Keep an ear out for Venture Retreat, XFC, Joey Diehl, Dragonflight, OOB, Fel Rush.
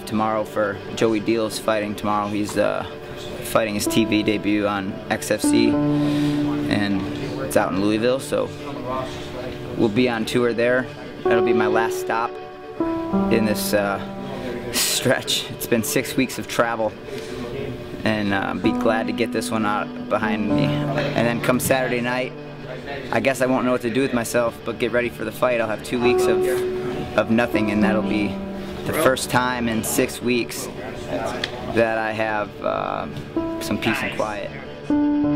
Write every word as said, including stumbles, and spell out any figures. leave tomorrow for Joey Diehl's fighting tomorrow. He's uh, fighting his T V debut on X F C, and it's out in Louisville, so we'll be on tour there. That'll be my last stop in this uh, stretch. It's been six weeks of travel, and uh, be glad to get this one out behind me. And then come Saturday night, I guess I won't know what to do with myself, but get ready for the fight. I'll have two weeks of, of nothing, and that'll be the first time in six weeks that I have uh, some peace and quiet.